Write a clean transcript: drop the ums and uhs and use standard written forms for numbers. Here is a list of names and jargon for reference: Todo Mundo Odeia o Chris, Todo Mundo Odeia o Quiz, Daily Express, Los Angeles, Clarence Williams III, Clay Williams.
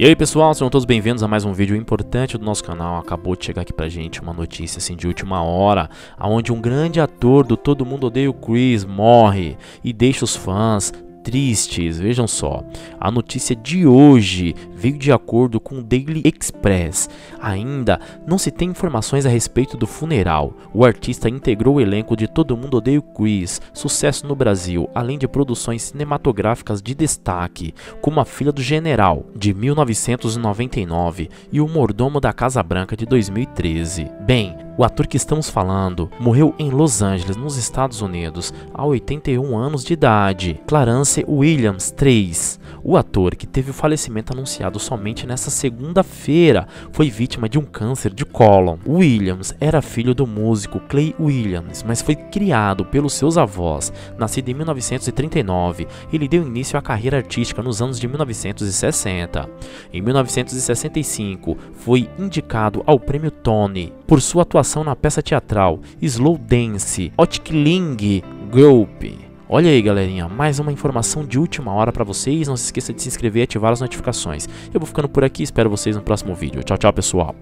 E aí pessoal, sejam todos bem-vindos a mais um vídeo importante do nosso canal. Acabou de chegar aqui pra gente uma notícia assim de última hora, aonde um grande ator do Todo Mundo Odeia o Chris morre e deixa os fãs tristes. Vejam só, a notícia de hoje veio de acordo com o Daily Express. Ainda não se tem informações a respeito do funeral. O artista integrou o elenco de Todo Mundo Odeia o Quiz, sucesso no Brasil, além de produções cinematográficas de destaque, como A Filha do General, de 1999, e O Mordomo da Casa Branca, de 2013. Bem, o ator que estamos falando morreu em Los Angeles, nos Estados Unidos, a 81 anos de idade, Clarence Williams III. O ator, que teve o falecimento anunciado somente nesta segunda-feira, foi vítima de um câncer de cólon. Williams era filho do músico Clay Williams, mas foi criado pelos seus avós. Nascido em 1939, ele deu início à carreira artística nos anos de 1960. Em 1965, foi indicado ao prêmio Tony por sua atuação na peça teatral Slow Dance, Otkling Group. Olha aí galerinha, mais uma informação de última hora pra vocês. Não se esqueça de se inscrever e ativar as notificações. Eu vou ficando por aqui, espero vocês no próximo vídeo. Tchau, tchau pessoal.